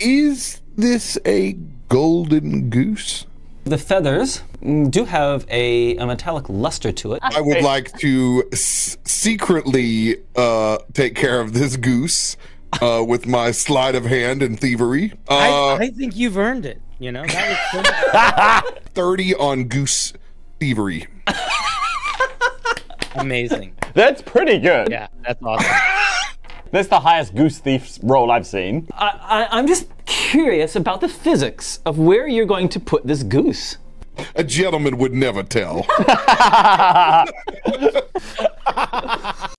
Is this a golden goose? The feathers do have a metallic luster to it. I would like to secretly take care of this goose with my sleight of hand and thievery. I think you've earned it, you know? That was 30 on goose thievery. Amazing. That's pretty good. Yeah, that's awesome. That's the highest goose thief's roll I've seen. I'm just curious about the physics of where you're going to put this goose. A gentleman would never tell.